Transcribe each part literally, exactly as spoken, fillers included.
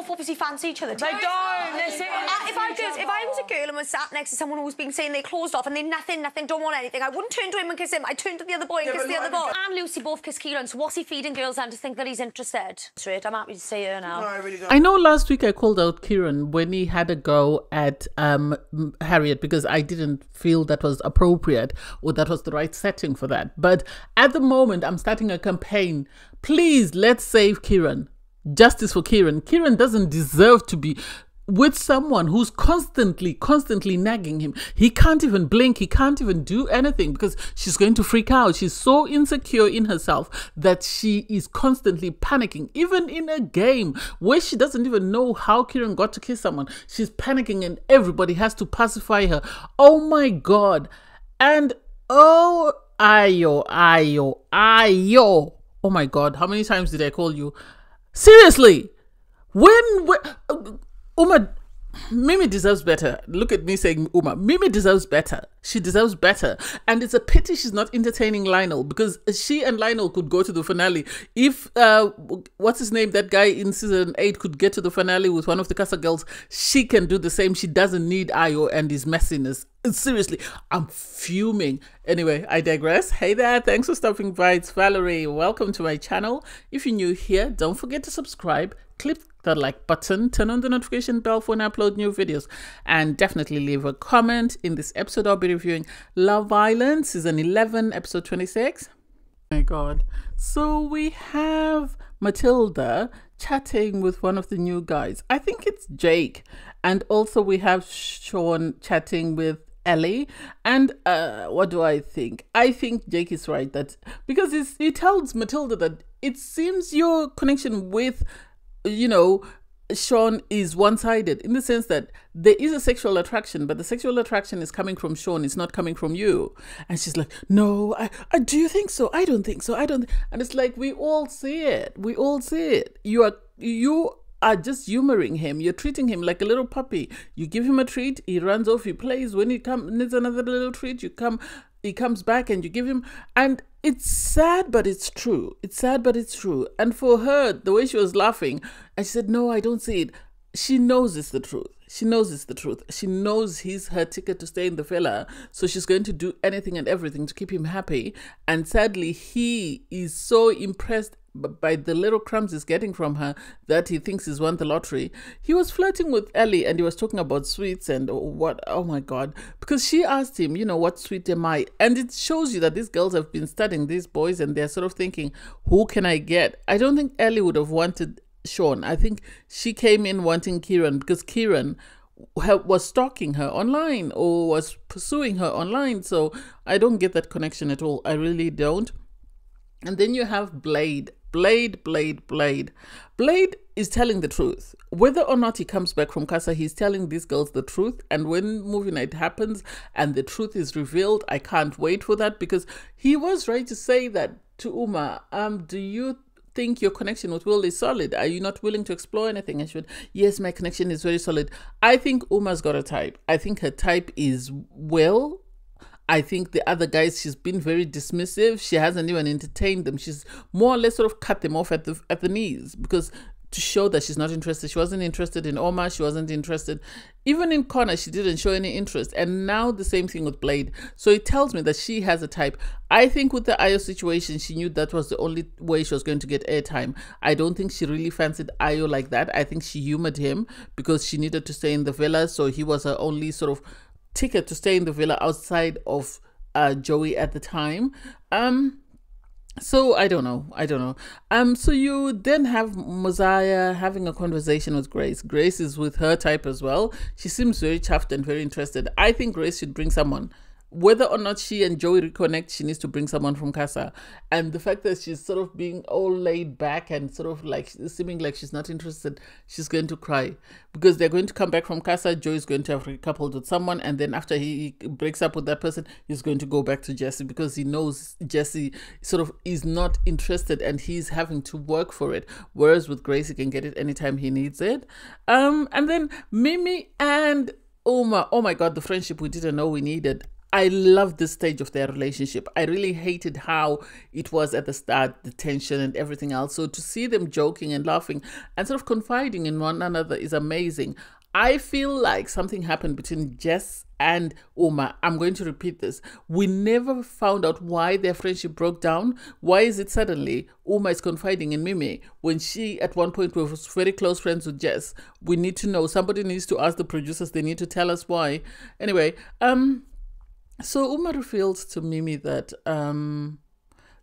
awful because you fancy each other. Do they you know don't. They're sitting uh, if I did, if I was a girl and was sat next to someone who was being saying they're closed off and they're nothing, nothing, don't want anything, I wouldn't turn to him and kiss him. I turned to the other boy and yeah, kissed the other boy. And Lucy both kiss Ciaran, so what's he feeding girls then to think that he's interested? Straight, I'm happy to see her now. No, I really don't. I know last week I called out Ciaran when he had a go at um, Harriet because I didn't feel that was appropriate or that was the right setting for that. But at the moment, I'm starting a campaign. Please, let's save Ciaran. Justice for Ciaran. Ciaran doesn't deserve to be with someone who's constantly, constantly nagging him. He can't even blink. He can't even do anything because she's going to freak out. She's so insecure in herself that she is constantly panicking. Even in a game where she doesn't even know how Ciaran got to kiss someone, she's panicking and everybody has to pacify her. Oh my God. And oh, Ayo, Ayo, Ayo. Oh my God. How many times did I call you? Seriously, when, when uh, Omar, Mimii deserves better. Look at me saying Omar. Mimii deserves better. She deserves better. And it's a pity she's not entertaining Lionel, because she and Lionel could go to the finale. If, uh, what's his name, that guy in season eight could get to the finale with one of the Casa girls, she can do the same. She doesn't need Ayo and his messiness. Seriously, I'm fuming. Anyway, I digress. Hey there, thanks for stopping by. It's Valerie. Welcome to my channel. If you're new here, don't forget to subscribe, click the like button, turn on the notification bell for when I upload new videos, and definitely leave a comment. In this episode, I'll be reviewing Love Island season eleven, episode twenty-six. Oh my God. So we have Matilda chatting with one of the new guys. I think it's Jake. And also we have Sean chatting with Ellie. And uh, what do I think? I think Jake is right, that because he's, he tells Matilda that it seems your connection with, you know, Sean is one-sided, in the sense that there is a sexual attraction, but the sexual attraction is coming from Sean. It's not coming from you. And she's like, no, I, I do you think so? I don't think so. I don't. And it's like, we all see it. We all see it. You are, you are just humoring him. You're treating him like a little puppy. You give him a treat. He runs off. He plays. When he comes, needs another little treat. You come, he comes back and you give him. And it's sad, but it's true. It's sad, but it's true. And for her, the way she was laughing, and she said, no, I don't see it. She knows it's the truth. She knows it's the truth. She knows he's her ticket to stay in the villa. So she's going to do anything and everything to keep him happy. And sadly, he is so impressed by the little crumbs he's getting from her that he thinks he's won the lottery. He was flirting with Ellie and he was talking about sweets and what, oh my God, because she asked him, you know, what sweet am I? And it shows you that these girls have been studying these boys and they're sort of thinking, who can I get? I don't think Ellie would have wanted Sean. I think she came in wanting Ciaran because Ciaran was stalking her online or was pursuing her online. So I don't get that connection at all. I really don't. And then you have Blade. Blade, Blade, Blade. Blade is telling the truth. Whether or not he comes back from Casa, he's telling these girls the truth. And when movie night happens and the truth is revealed, I can't wait for that, because he was right to say that to Uma. Um, do you think your connection with Will is solid? Are you not willing to explore anything? And she went, yes, my connection is very solid. I think Uma's got a type. I think her type is Will. I think the other guys, she's been very dismissive. She hasn't even entertained them. She's more or less sort of cut them off at the at the knees, because to show that she's not interested. She wasn't interested in Omar. She wasn't interested. Even in Connor, she didn't show any interest. And now the same thing with Blade. So it tells me that she has a type. I think with the Ayo situation, she knew that was the only way she was going to get airtime. I don't think she really fancied Ayo like that. I think she humored him because she needed to stay in the villa. So he was her only sort of ticket to stay in the villa outside of uh Joey at the time. Um so I don't know, I don't know. Um so you then have Mosiah having a conversation with Grace. Grace is with her type as well. She seems very chuffed and very interested. I think Grace should bring someone. Whether or not she and Joey reconnect, she needs to bring someone from Casa. And the fact that she's sort of being all laid back and sort of like seeming like she's not interested, she's going to cry. Because they're going to come back from Casa, Joey's going to have recoupled with someone, and then after he breaks up with that person, he's going to go back to Jesse, because he knows Jesse sort of is not interested and he's having to work for it. Whereas with Grace, he can get it anytime he needs it. Um, and then Mimii and Omar, oh my God, the friendship we didn't know we needed. I love this stage of their relationship. I really hated how it was at the start, the tension and everything else. So to see them joking and laughing and sort of confiding in one another is amazing. I feel like something happened between Jess and Omar. I'm going to repeat this. We never found out why their friendship broke down. Why is it suddenly Omar is confiding in Mimii when she at one point was very close friends with Jess? We need to know. Somebody needs to ask the producers. They need to tell us why. Anyway, um... so Omar reveals to Mimii that, um,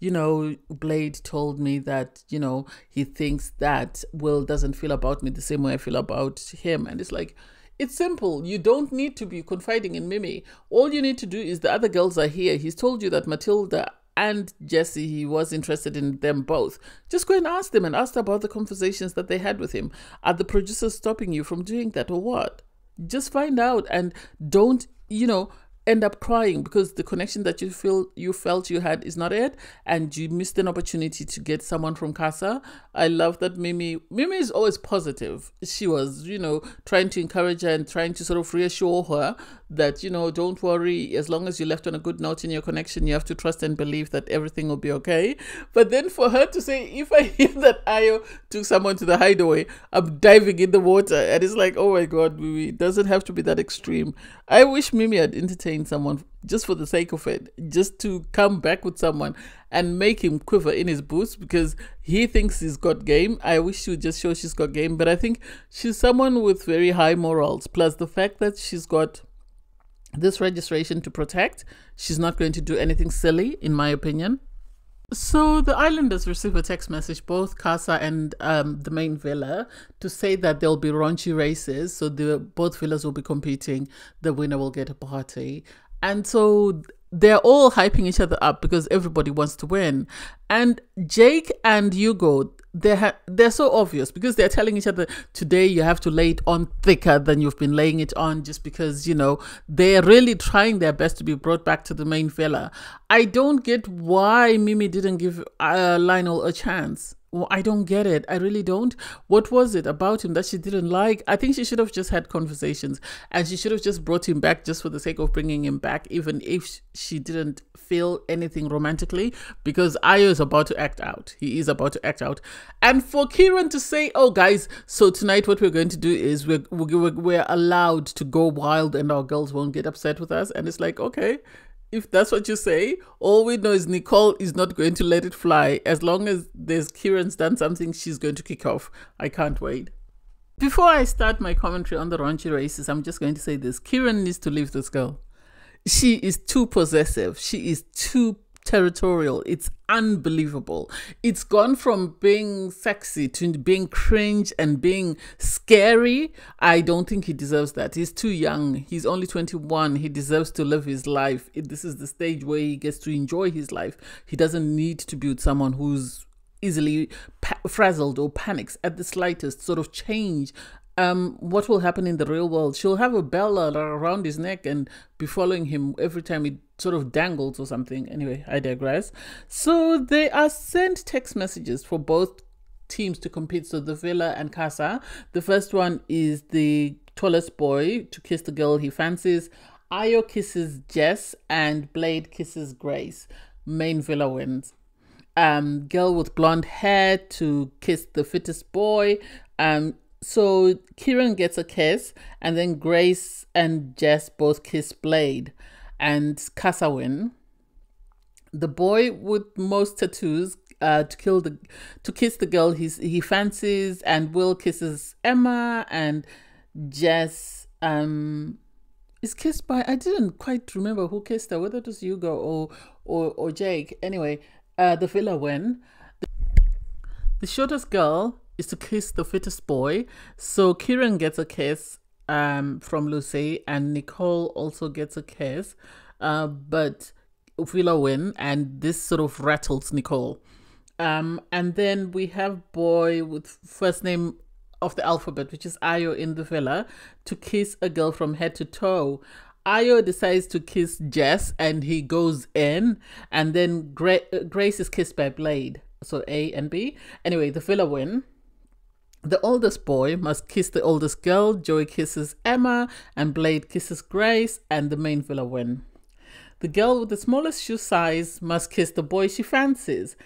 you know, Blade told me that, you know, he thinks that Will doesn't feel about me the same way I feel about him. And it's like, it's simple. You don't need to be confiding in Mimii. All you need to do is the other girls are here. He's told you that Matilda and Jessie, he was interested in them both. Just go and ask them and ask about the conversations that they had with him. Are the producers stopping you from doing that or what? Just find out and don't, you know, end up crying because the connection that you feel you felt you had is not it, and you missed an opportunity to get someone from Casa. I love that Mimii Mimii is always positive. She was, you know, trying to encourage her and trying to sort of reassure her that, you know, don't worry, as long as you left on a good note in your connection, you have to trust and believe that everything will be okay. But then for her to say, if I hear that Ayo took someone to the hideaway, I'm diving in the water, and it's like, oh my God, Mimii, it doesn't have to be that extreme. I wish Mimii had entertained someone just for the sake of it, just to come back with someone and make him quiver in his boots because he thinks he's got game. I wish she would just show she's got game, but I think she's someone with very high morals, plus the fact that she's got this registration to protect. She's not going to do anything silly, in my opinion. So the Islanders receive a text message, both Casa and um, the main villa, to say that there'll be raunchy races. So the, both villas will be competing. The winner will get a party. And so they're all hyping each other up because everybody wants to win. And Jake and Hugo, They're, ha they're so obvious because they're telling each other today you have to lay it on thicker than you've been laying it on, just because, you know, they're really trying their best to be brought back to the main villa. I don't get why Mimii didn't give uh, Lionel a chance. Well, I don't get it. I really don't. What was it about him that she didn't like? I think she should have just had conversations, and she should have just brought him back just for the sake of bringing him back, even if she didn't feel anything romantically, because Ayo is about to act out. He is about to act out. And for Ciaran to say, oh guys, so tonight what we're going to do is we're, we're, we're allowed to go wild and our girls won't get upset with us. And it's like, okay, if that's what you say, all we know is Nicole is not going to let it fly. As long as there's Ciaran's done something, she's going to kick off. I can't wait. Before I start my commentary on the raunchy races, I'm just going to say this. Ciaran needs to leave this girl. She is too possessive. She is too territorial. It's unbelievable. It's gone from being sexy to being cringe and being scary. I don't think he deserves that. He's too young. He's only twenty-one. He deserves to live his life. This is the stage where he gets to enjoy his life. He doesn't need to be with someone who's easily frazzled or panics at the slightest sort of change. Um, what will happen in the real world? She'll have a bell around his neck and be following him every time he sort of dangles or something. Anyway, I digress. So they are sent text messages for both teams to compete. So the Villa and Casa. The first one is the tallest boy to kiss the girl he fancies. Ayo kisses Jess and Blade kisses Grace. Main Villa wins. Um, girl with blonde hair to kiss the fittest boy. Um, So Ciaran gets a kiss, and then Grace and Jess both kiss Blade, and Casa win. The boy with most tattoos uh, to kill the to kiss the girl he's, he fancies, and Will kisses Emma, and Jess um is kissed by, I didn't quite remember who kissed her, whether it was Hugo or or, or Jake. Anyway, uh, the Villa win. The, the shortest girl is to kiss the fittest boy. So Ciaran gets a kiss um, from Lucy, and Nicole also gets a kiss. Uh, but Villa win, and this sort of rattles Nicole. Um, and then we have boy with first name of the alphabet, which is Ayo in the Villa, to kiss a girl from head to toe. Ayo decides to kiss Jess, and he goes in. And then Gra Grace is kissed by Blade. So A and B. Anyway, the Villa win. The oldest boy must kiss the oldest girl. Joey kisses Emma, and Blade kisses Grace, and the main Villa win. the girl with the smallest shoe size must kiss the boy she fancies.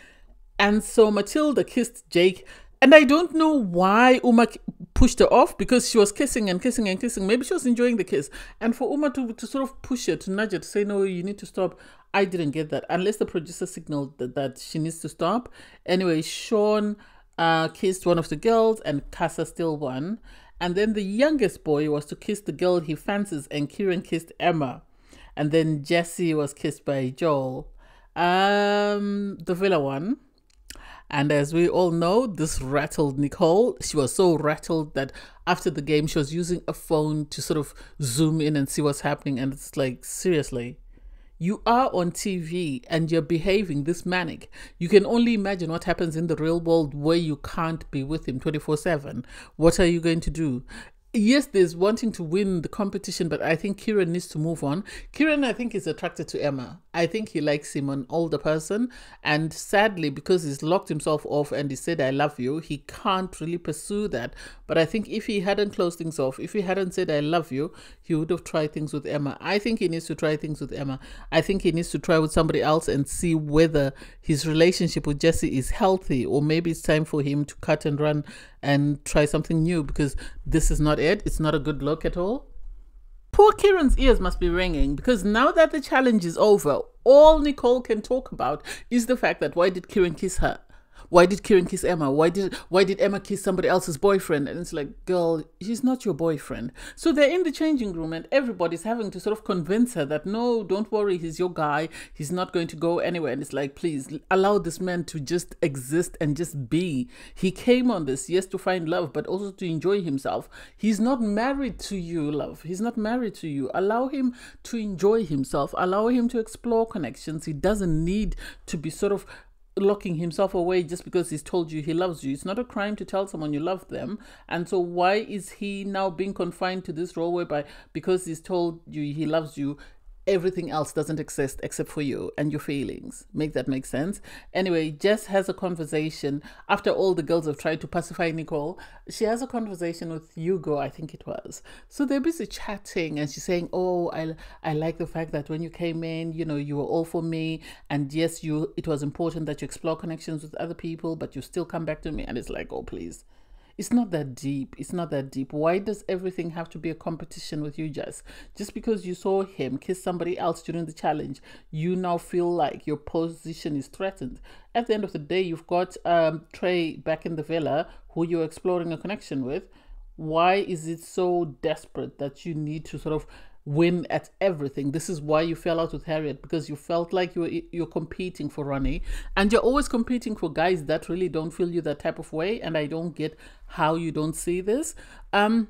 And so Matilda kissed Jake. And I don't know why Uma pushed her off, because she was kissing and kissing and kissing. Maybe she was enjoying the kiss. And for Uma to, to sort of push her, to nudge her, to say, no, you need to stop. I didn't get that. Unless the producer signaled that, that she needs to stop. Anyway, Sean uh, kissed one of the girls and Casa still won. And then the youngest boy was to kiss the girl he fancies, and Ciaran kissed Emma. And then Jesse was kissed by Joel. Um, the Villa one. And as we all know, this rattled Nicole. She was so rattled that after the game, she was using a phone to sort of zoom in and see what's happening. And it's like, seriously, you are on T V and you're behaving this manic. You can only imagine what happens in the real world where you can't be with him twenty-four seven. What are you going to do? Yes, there's wanting to win the competition, but I think Ciaran needs to move on. Ciaran, I think, is attracted to Emma. I think he likes him, an older person. And sadly, because he's locked himself off and he said, I love you, he can't really pursue that. But I think if he hadn't closed things off, if he hadn't said, I love you, he would have tried things with Emma. I think he needs to try things with Emma. I think he needs to try with somebody else and see whether his relationship with Jesse is healthy, or maybe it's time for him to cut and run and try something new, because this is not it. It's not a good look at all. Poor Ciaran's ears must be ringing, because now that the challenge is over, all Nicole can talk about is the fact that, why did Ciaran kiss her? Why did Ciaran kiss Emma? Why did why did Emma kiss somebody else's boyfriend? And it's like, girl, she's not your boyfriend. So they're in the changing room and everybody's having to sort of convince her that, no, don't worry, he's your guy. He's not going to go anywhere. And it's like, please, allow this man to just exist and just be. He came on this, yes, to find love, but also to enjoy himself. He's not married to you, love. He's not married to you. Allow him to enjoy himself. Allow him to explore connections. He doesn't need to be sort of locking himself away just because he's told you he loves you. It's not a crime to tell someone you love them. And so why is he now being confined to this role whereby because he's told you he loves you, everything else doesn't exist except for you and your feelings? Make that make sense? Anyway, Jess has a conversation after all the girls have tried to pacify Nicole. She has a conversation with Hugo, I think it was. So they're busy chatting and she's saying, oh, I, I like the fact that when you came in, you know, you were all for me. And yes, you it was important that you explore connections with other people, but you still come back to me. And it's like, oh, please. It's not that deep. It's not that deep. Why does everything have to be a competition with you, Jess? Just because you saw him kiss somebody else during the challenge, you now feel like your position is threatened. At the end of the day, you've got um, Trey back in the Villa, who you're exploring a connection with. Why is it so desperate that you need to sort of win at everything? This is why you fell out with Harriet, because you felt like you were, you're competing for Ronnie, and you're always competing for guys that really don't feel you that type of way. And I don't get how you don't see this. Um,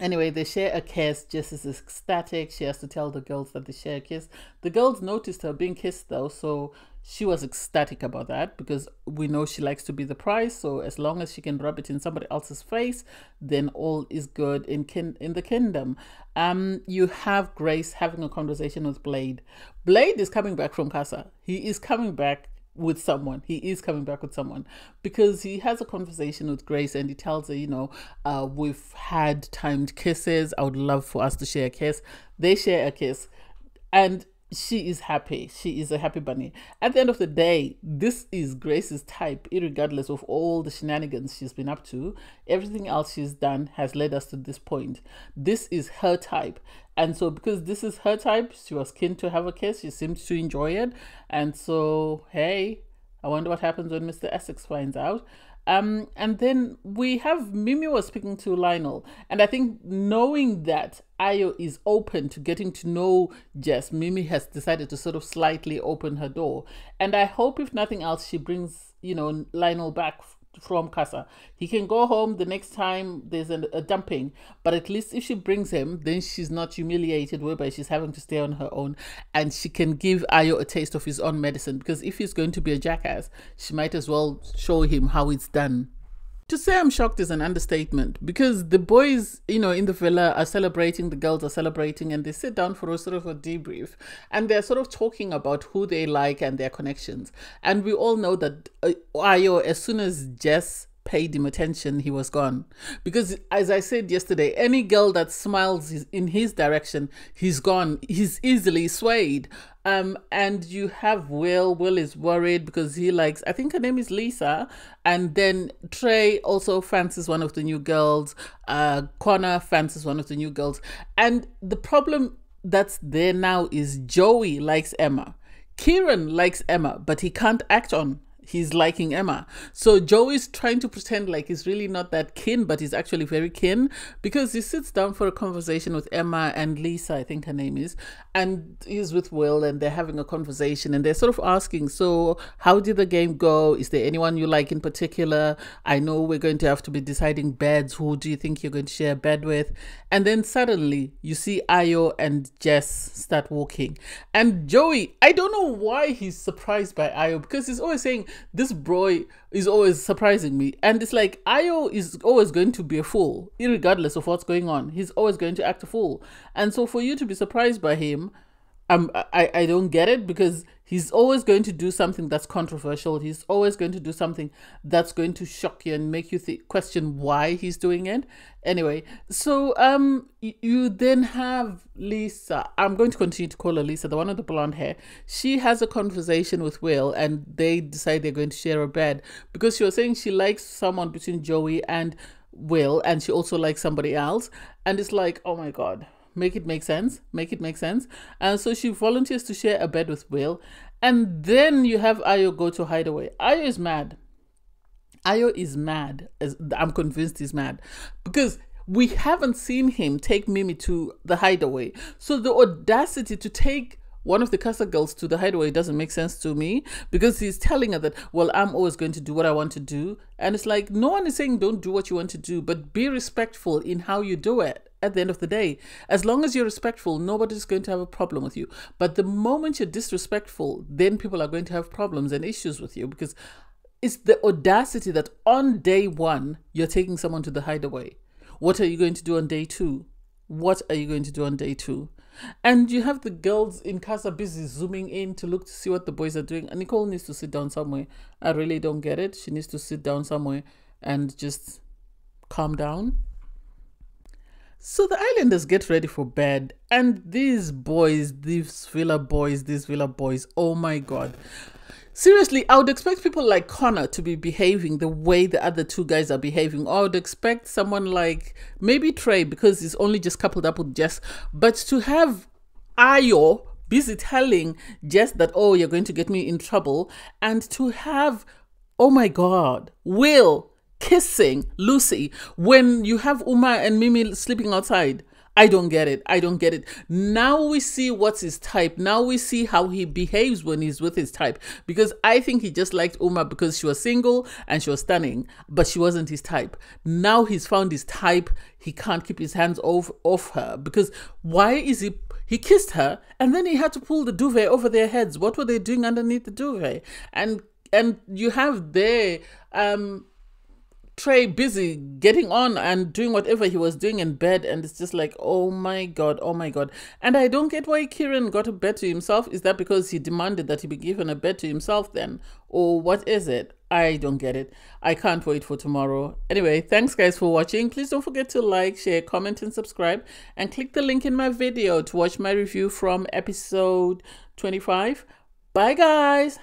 anyway, they share a kiss. Jess is ecstatic. She has to tell the girls that they share a kiss. The girls noticed her being kissed though, so she was ecstatic about that, because we know she likes to be the prize. So as long as she can rub it in somebody else's face, then all is good in kin in the kingdom. Um, you have Grace having a conversation with Blade. Blade is coming back from Casa. He is coming back with someone. He is coming back with someone because he has a conversation with Grace and he tells her, you know, uh, we've had timed kisses. I would love for us to share a kiss. They share a kiss and she is happy. She is a happy bunny. At the end of the day, this is Grace's type, irregardless of all the shenanigans she's been up to. Everything else she's done has led us to this point. This is her type. And so because this is her type, she was keen to have a kiss. She seemed to enjoy it. And so, hey, I wonder what happens when Mister Essex finds out. Um, and then we have Mimii was speaking to Lionel. And I think knowing that Ayo is open to getting to know Jess, Mimii has decided to sort of slightly open her door. And I hope if nothing else, she brings, you know, Lionel back from Casa. He can go home the next time there's a, a dumping, but at least if she brings him, then she's not humiliated whereby she's having to stay on her own, and she can give Ayo a taste of his own medicine, because if he's going to be a jackass, she might as well show him how it's done. To say I'm shocked is an understatement, because the boys, you know, in the Villa are celebrating, the girls are celebrating, and they sit down for a sort of a debrief, and they're sort of talking about who they like and their connections. And we all know that uh, Ayo, as soon as Jess paid him attention, he was gone. Because as I said yesterday, any girl that smiles in his direction, he's gone. He's easily swayed. Um, and you have Will. Will is worried because he likes, I think her name is Lisa. And then Trey also fancies one of the new girls. Uh, Connor fancies one of the new girls. And the problem that's there now is Joey likes Emma. Ciaran likes Emma, but he can't act on he's liking Emma. So Joey's trying to pretend like he's really not that keen, but he's actually very keen, because he sits down for a conversation with Emma and Lisa, I think her name is, and he's with Will and they're having a conversation and they're sort of asking, so how did the game go? Is there anyone you like in particular? I know we're going to have to be deciding beds. Who do you think you're going to share a bed with? And then suddenly you see Ayo and Jess start walking. And Joey, I don't know why he's surprised by Ayo, because he's always saying, this boy is always surprising me. And it's like, Ayo is always going to be a fool, irregardless of what's going on. He's always going to act a fool. And so for you to be surprised by him, um, I, I don't get it, because he's always going to do something that's controversial. He's always going to do something that's going to shock you and make you th- question why he's doing it. Anyway, so um, you then have Lisa. I'm going to continue to call her Lisa, the one with the blonde hair. She has a conversation with Will and they decide they're going to share a bed, because she was saying she likes someone between Joey and Will, and she also likes somebody else. And it's like, oh my God. Make it make sense. Make it make sense. And so she volunteers to share a bed with Will. And then you have Ayo go to hideaway. Ayo is mad. Ayo is mad. I'm convinced he's mad. Because we haven't seen him take Mimii to the hideaway. So the audacity to take one of the Casa girls to the hideaway doesn't make sense to me, because he's telling her that, well, I'm always going to do what I want to do. And it's like, no one is saying don't do what you want to do, but be respectful in how you do it. At the end of the day, as long as you're respectful, nobody's going to have a problem with you. But the moment you're disrespectful, then people are going to have problems and issues with you, because it's the audacity that on day one, you're taking someone to the hideaway. What are you going to do on day two? What are you going to do on day two? And you have the girls in Casa busy zooming in to look to see what the boys are doing. And Nicole needs to sit down somewhere. I really don't get it. She needs to sit down somewhere and just calm down. So the islanders get ready for bed, and these boys, these Villa boys, these Villa boys, oh my God. Seriously, I would expect people like Connor to be behaving the way the other two guys are behaving. Or I would expect someone like maybe Trey, because he's only just coupled up with Jess. But to have Ayo busy telling Jess that, oh, you're going to get me in trouble, and to have, oh my God, Will kissing Lucy when you have Omar and Mimii sleeping outside. I don't get it. I don't get it. Now we see what's his type. Now we see how he behaves when he's with his type. Because I think he just liked Omar because she was single and she was stunning, but she wasn't his type. Now he's found his type. He can't keep his hands off, off her. Because why is he... He kissed her and then he had to pull the duvet over their heads. What were they doing underneath the duvet? And, and you have their... Um, Trey busy getting on and doing whatever he was doing in bed, and it's just like, oh my God, oh my God. And I don't get why Ciaran got a bed to himself. Is that because he demanded that he be given a bed to himself then? Or what is it? I don't get it. I can't wait for tomorrow. Anyway, thanks guys for watching. Please don't forget to like, share, comment, and subscribe, and click the link in my video to watch my review from episode twenty-five. Bye guys.